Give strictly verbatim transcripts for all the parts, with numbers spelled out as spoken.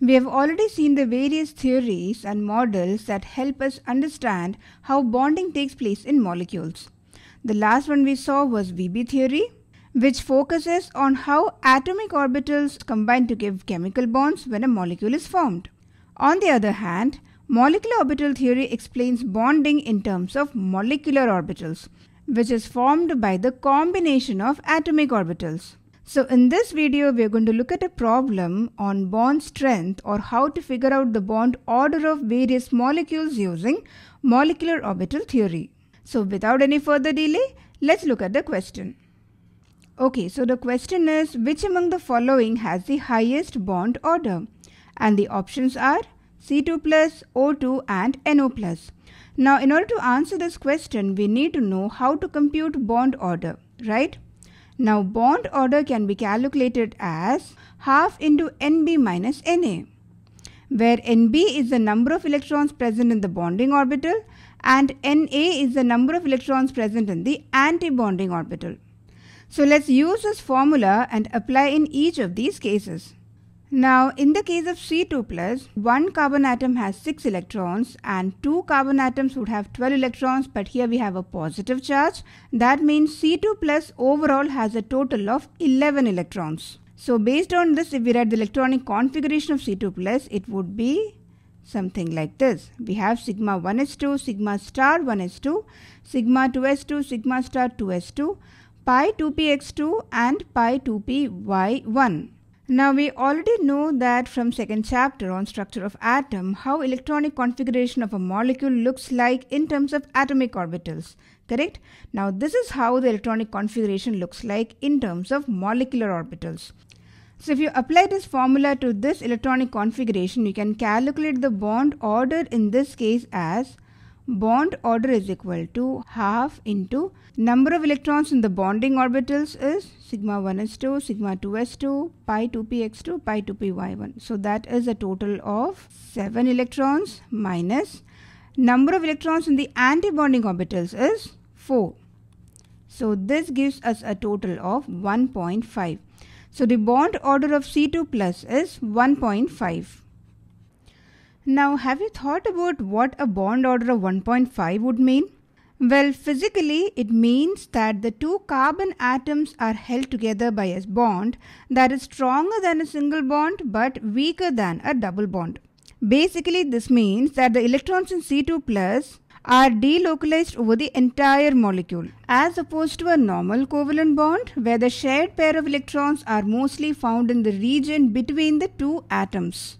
We have already seen the various theories and models that help us understand how bonding takes place in molecules. The last one we saw was V B theory, which focuses on how atomic orbitals combine to give chemical bonds when a molecule is formed. On the other hand, molecular orbital theory explains bonding in terms of molecular orbitals, which is formed by the combination of atomic orbitals. So in this video, we are going to look at a problem on bond strength, or how to figure out the bond order of various molecules using molecular orbital theory. So without any further delay, let's look at the question. Okay, so the question is, which among the following has the highest bond order? And the options are C two plus, O two and N O plus. Now in order to answer this question, we need to know how to compute bond order, right? Now bond order can be calculated as half into N B minus N A, where N B is the number of electrons present in the bonding orbital and N A is the number of electrons present in the antibonding orbital. So let's use this formula and apply in each of these cases. Now in the case of C two plus, one carbon atom has six electrons and two carbon atoms would have twelve electrons, but here we have a positive charge. That means C two plus overall has a total of eleven electrons. So based on this, if we write the electronic configuration of C two plus, it would be something like this. We have sigma one s two, sigma star one s two, sigma two s two, sigma star two s two, pi two p x two and pi two p y one. Now we already know that from second chapter on structure of atom, how electronic configuration of a molecule looks like in terms of atomic orbitals, correct? Now this is how the electronic configuration looks like in terms of molecular orbitals. So if you apply this formula to this electronic configuration, you can calculate the bond order in this case as bond order is equal to half into number of electrons in the bonding orbitals is sigma one s two, sigma two s two, pi two p x two, pi two p y one. So that is a total of seven electrons minus number of electrons in the antibonding orbitals is four. So this gives us a total of one point five. So the bond order of C two plus is one point five. Now, have you thought about what a bond order of one point five would mean? Well, physically, it means that the two carbon atoms are held together by a bond that is stronger than a single bond but weaker than a double bond. Basically, this means that the electrons in C two plus are delocalized over the entire molecule, as opposed to a normal covalent bond where the shared pair of electrons are mostly found in the region between the two atoms.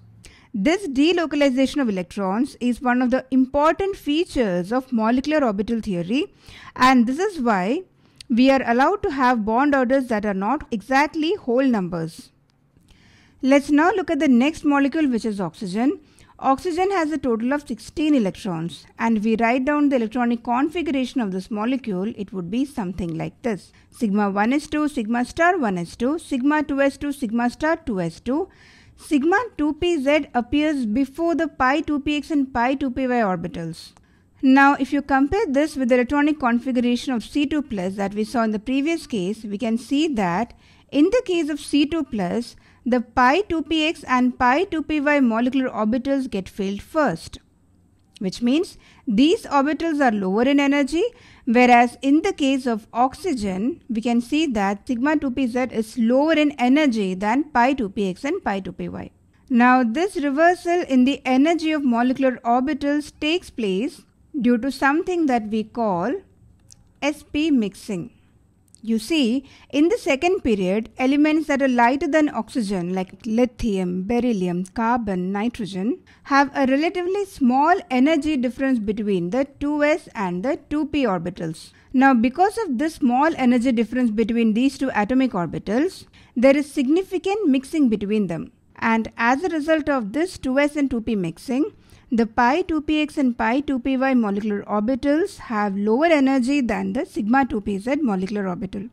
This delocalization of electrons is one of the important features of molecular orbital theory, and this is why we are allowed to have bond orders that are not exactly whole numbers. Let's now look at the next molecule, which is oxygen. Oxygen has a total of sixteen electrons, and we write down the electronic configuration of this molecule. It would be something like this. Sigma one s two, sigma star one s two, sigma two s two, sigma star two s two. Sigma two p z appears before the pi two p x and pi two p y orbitals. Now if you compare this with the electronic configuration of C two plus that we saw in the previous case, we can see that in the case of C two plus, the pi two p x and pi two p y molecular orbitals get filled first, which means these orbitals are lower in energy, whereas in the case of oxygen, we can see that sigma two p z is lower in energy than pi two p x and pi two p y. Now this reversal in the energy of molecular orbitals takes place due to something that we call sp mixing. You see, in the second period, elements that are lighter than oxygen like lithium, beryllium, carbon, nitrogen have a relatively small energy difference between the two s and the two p orbitals. Now because of this small energy difference between these two atomic orbitals, there is significant mixing between them. And as a result of this two s and two p mixing, the pi two p x and pi two p y molecular orbitals have lower energy than the sigma two p z molecular orbital.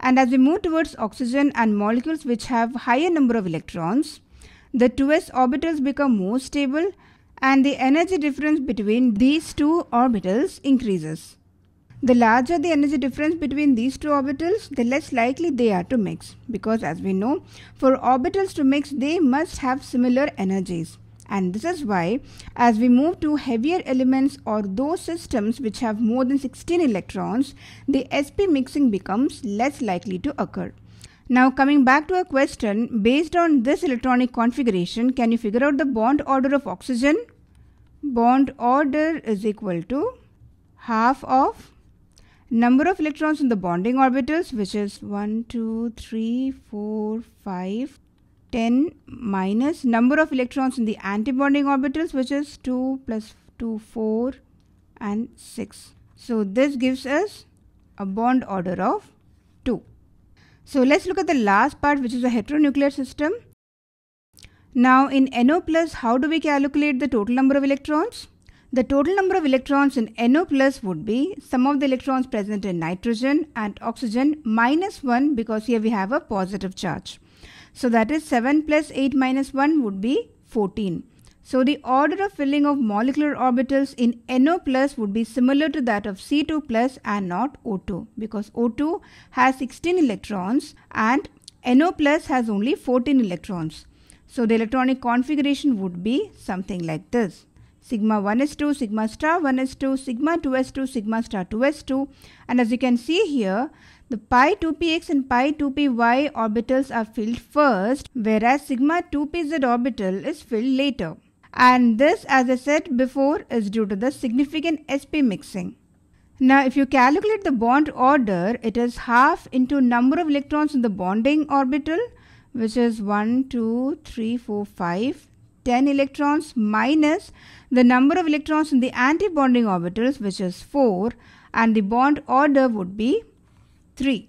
And as we move towards oxygen and molecules which have higher number of electrons, the two s orbitals become more stable and the energy difference between these two orbitals increases. The larger the energy difference between these two orbitals, the less likely they are to mix, because as we know, for orbitals to mix they must have similar energies. And this is why as we move to heavier elements or those systems which have more than sixteen electrons, the sp mixing becomes less likely to occur. Now coming back to our question, based on this electronic configuration, can you figure out the bond order of oxygen? Bond order is equal to half of number of electrons in the bonding orbitals, which is one, two, three, four, five, ten, minus number of electrons in the antibonding orbitals, which is two, plus two, four, and six. So this gives us a bond order of two. So let's look at the last part, which is a heteronuclear system. Now in NO plus, how do we calculate the total number of electrons? The total number of electrons in NO plus would be sum of the electrons present in nitrogen and oxygen minus one, because here we have a positive charge. So that is seven plus eight minus one would be fourteen. So the order of filling of molecular orbitals in NO plus would be similar to that of C two plus and not O two, because O two has sixteen electrons and NO plus has only fourteen electrons. So the electronic configuration would be something like this. Sigma one s two, sigma star one s two, sigma two s two, sigma star two s two, and as you can see here, the pi two p x and pi two p y orbitals are filled first, whereas sigma two p z orbital is filled later. And this, as I said before, is due to the significant sp mixing. Now if you calculate the bond order, it is half into number of electrons in the bonding orbital, which is one, two, three, four, five, ten electrons, minus the number of electrons in the antibonding orbitals, which is four, and the bond order would be three.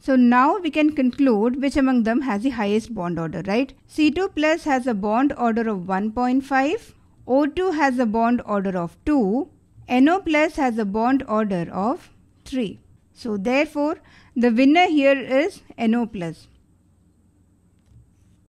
So now we can conclude which among them has the highest bond order, right? C two plus has a bond order of one point five, O two has a bond order of two, NO plus has a bond order of three. So therefore the winner here is NO plus.